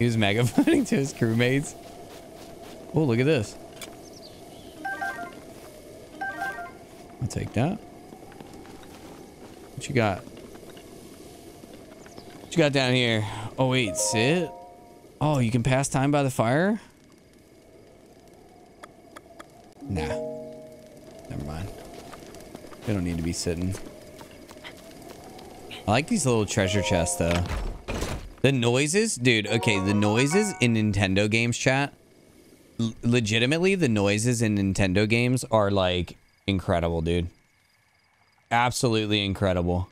He was mega funny to his crewmates. Oh, look at this. I'll take that. What you got? What you got down here? Oh, wait, sit. Oh, you can pass time by the fire? Nah. Never mind. They don't need to be sitting. I like these little treasure chests, though. The noises, dude, okay, the noises in Nintendo games, chat. Legitimately, the noises in Nintendo games are, like, incredible, dude. Absolutely incredible.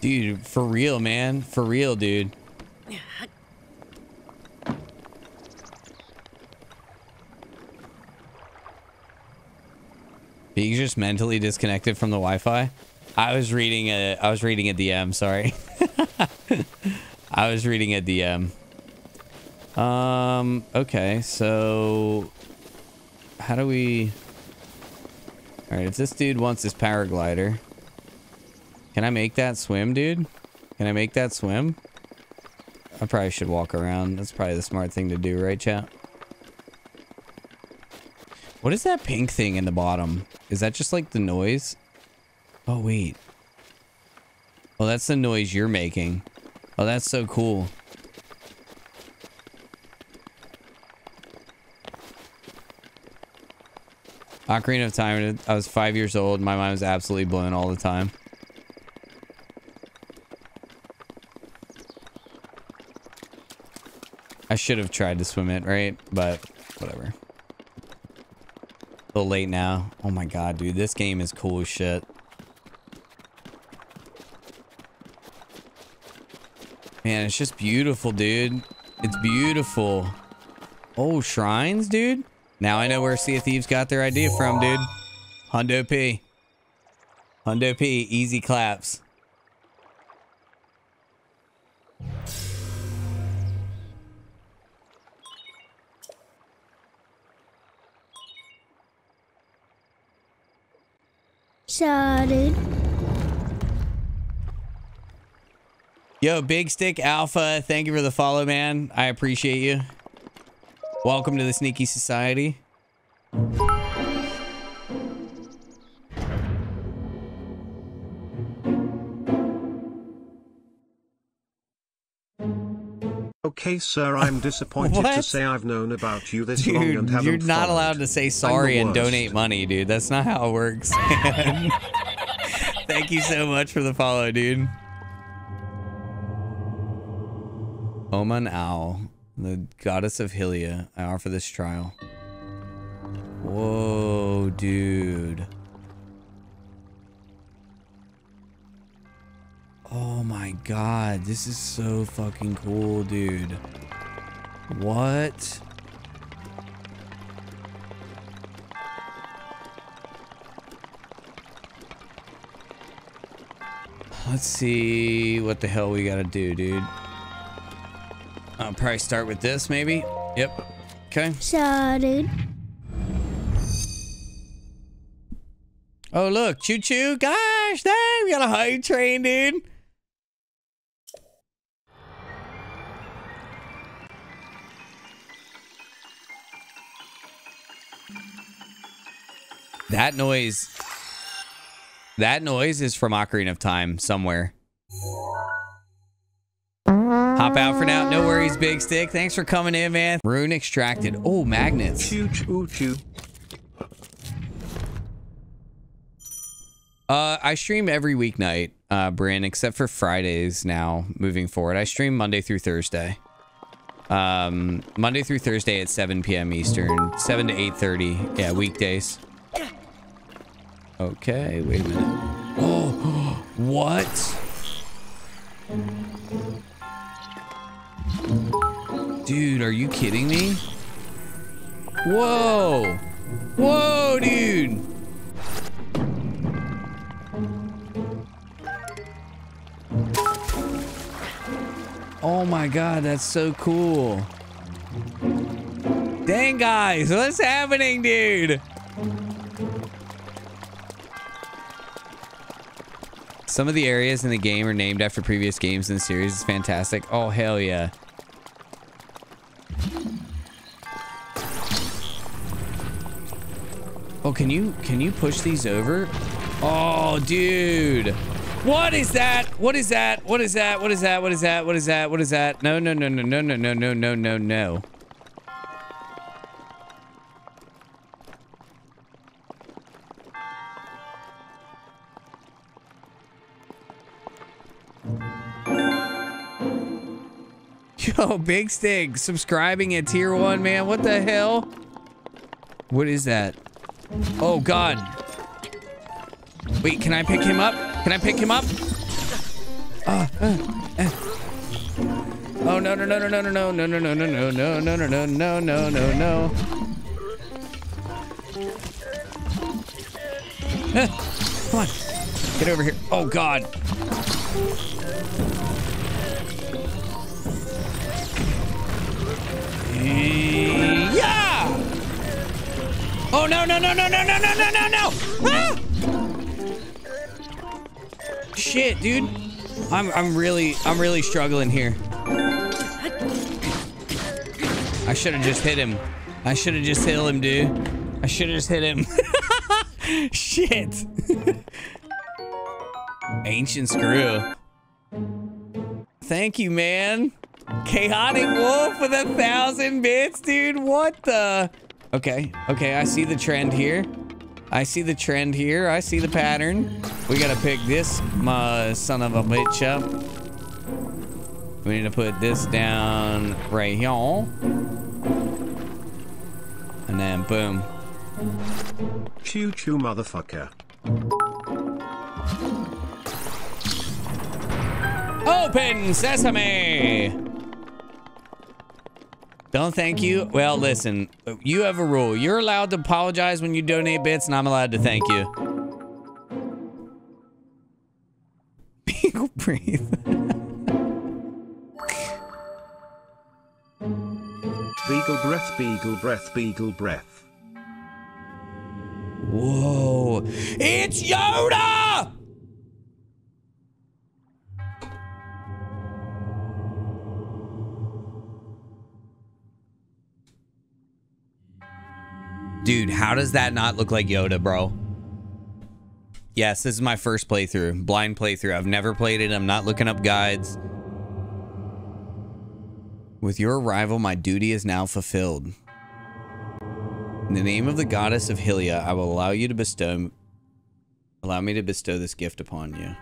Dude, for real, man. For real, dude. Being just mentally disconnected from the Wi-Fi. I was reading a DM, sorry. I was reading a DM. Okay, so how do we... All right, if this dude wants his paraglider, can I make that swim, dude? Can I make that swim? I probably should walk around. That's probably the smart thing to do, right, chat? What is that pink thing in the bottom? Is that just like the noise? Oh, wait. Well, that's the noise you're making. Oh, that's so cool. Ocarina of Time, I was 5 years old. My mind was absolutely blown all the time. I should have tried to swim it, right? But whatever. A little late now. Oh my god, dude, this game is cool as shit. Man, it's just beautiful, dude. It's beautiful. Oh, shrines, dude. Now I know where Sea of Thieves got their idea from, dude. Hundo P. Hundo P, easy claps. Started. Yo, Big Stick Alpha, thank you for the follow, man. I appreciate you. Welcome to the Sneaky Society. Okay, sir, I'm disappointed to say I've known about you this long and haven't you're not allowed to say sorry and donate money, dude. That's not how it works. Thank you so much for the follow, dude. Oman Owl, the goddess of Hylia, I offer this trial. Whoa, dude. Oh my god, this is so fucking cool, dude. What? Let's see what the hell we gotta do, dude. I'll probably start with this, maybe? Yep. Okay. So, dude. Oh, look. Choo-choo. Gosh, dang. We got a hype train, dude. That noise is from Ocarina of Time somewhere. Hop out for now. No worries, Big Stick. Thanks for coming in, man. Rune extracted. Oh, magnets. I stream every weeknight, Bryn, except for Fridays now, moving forward. I stream Monday through Thursday. Monday through Thursday at 7 p.m. Eastern. 7 to 8:30. Yeah, weekdays. Okay, wait a minute. Oh, what? Dude, are you kidding me? Whoa! Whoa, dude! Oh my god, that's so cool. Dang, guys, what's happening, dude? Some of the areas in the game are named after previous games in the series. It's fantastic. Oh, hell yeah. Oh, can you push these over? Oh, dude. What is that? What is that? What is that? What is that? What is that? What is that? What is that? No, no, no, no, no, no, no, no, no, no, no. Yo, Big Stig, subscribing at tier 1, man. What the hell? What is that? Oh, God. Wait, can I pick him up? Can I pick him up? Oh, no, no, no, no, no, no, no, no, no, no, no, no, no, no, no, no, no, no, no, no. Come on. Get over here. Oh, God. Yeah! Oh, no, no, no, no, no, no, no, no, no, no! Ah! Shit, dude. I'm really struggling here. I should have just hit him. I should have just hit him, dude. I should have just hit him. Shit. Ancient Screw. Thank you, man. Chaotic Wolf with 1,000 bits, dude. What the? Okay, okay, I see the trend here. I see the trend here. I see the pattern. We gotta pick this son of a bitch up. We need to put this down right here. And then boom. Choo choo, motherfucker. Open sesame. Don't thank you. Well, listen, you have a rule. You're allowed to apologize when you donate bits, and I'm allowed to thank you. Beagle breathe. Beagle breath, beagle breath, beagle breath. Whoa. It's Yoda! Dude, how does that not look like Yoda, bro? Yes, this is my first playthrough. Blind playthrough. I've never played it. I'm not looking up guides. With your arrival, my duty is now fulfilled. In the name of the goddess of Hylia, I will allow me to bestow this gift upon you.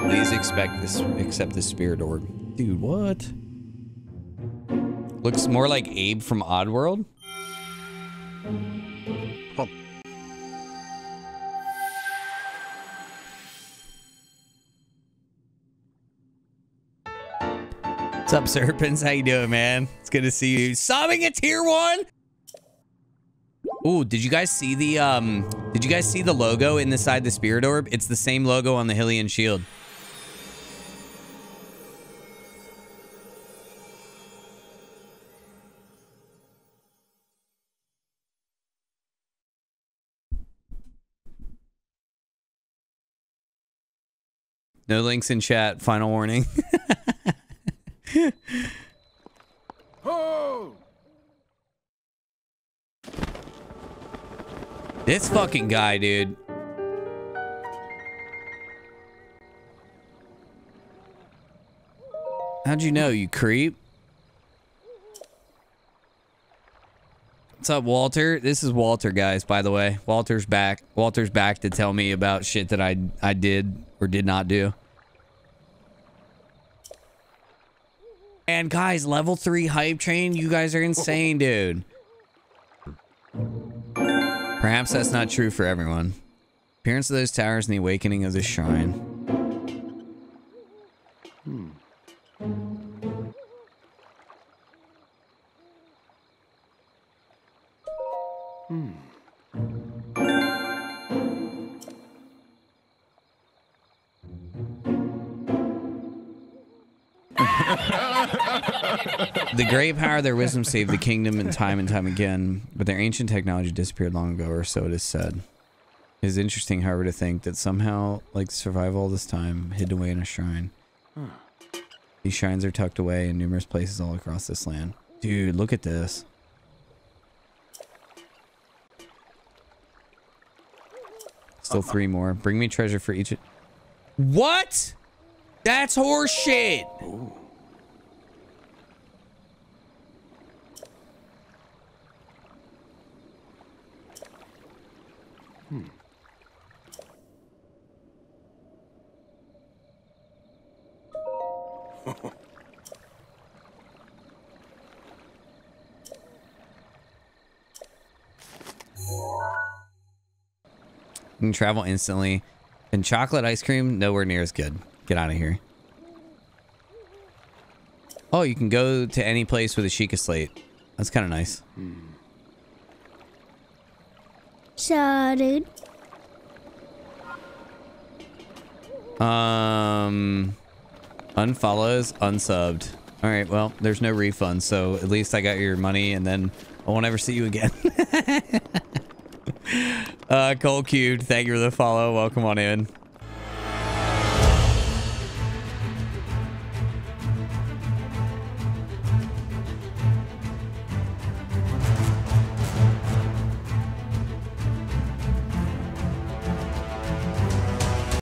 Please accept this spirit orb. Dude, what? Looks more like Abe from Oddworld. Oh. What's up, Serpents? How you doing, man? It's good to see you. Subbing at tier 1. Ooh, did you guys see the logo inside the spirit orb? It's the same logo on the Hylian shield. No links in chat. Final warning. Oh. This fucking guy, dude. How'd you know, you creep? What's up, Walter? This is Walter, guys, by the way. Walter's back. Walter's back to tell me about shit that I did or did not do. And guys, level 3 hype train, you guys are insane, dude. Perhaps that's not true for everyone. Appearance of those towers and the awakening of the shrine. The great power of their wisdom saved the kingdom and time again, but their ancient technology disappeared long ago, or so it is said. It is interesting, however, to think that somehow, like, survive all this time, hidden away in a shrine. Huh. These shrines are tucked away in numerous places all across this land. Dude, look at this. Still three more. Bring me treasure for each. What? That's horseshit. Ooh. You can travel instantly. And chocolate ice cream, nowhere near as good. Get out of here. Oh, you can go to any place with a Sheikah Slate. That's kind of nice. So, dude. Unfollows, unsubbed. All right, well, there's no refund, so at least I got your money, and then I won't ever see you again. Cold Cubed, thank you for the follow. Welcome on in.